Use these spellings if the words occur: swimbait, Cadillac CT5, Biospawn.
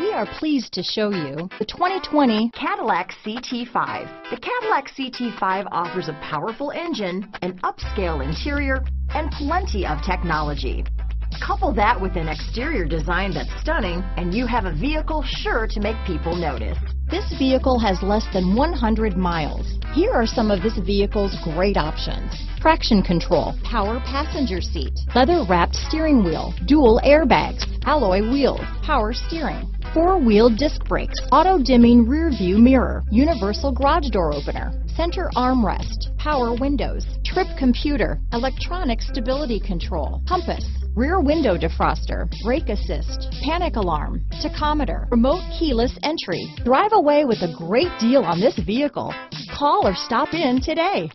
We are pleased to show you the 2020 Cadillac CT5. The Cadillac CT5 offers a powerful engine, an upscale interior, and plenty of technology. Couple that with an exterior design that's stunning, and you have a vehicle sure to make people notice. This vehicle has less than 100 miles. Here are some of this vehicle's great options: traction control, power passenger seat, leather-wrapped steering wheel, dual airbags, alloy wheels, power steering, four-wheel disc brakes, auto-dimming rear-view mirror, universal garage door opener, center armrest, power windows, trip computer, electronic stability control, compass, rear window defroster, brake assist, panic alarm, tachometer, remote keyless entry. Drive away with a great deal on this vehicle. Call or stop in today.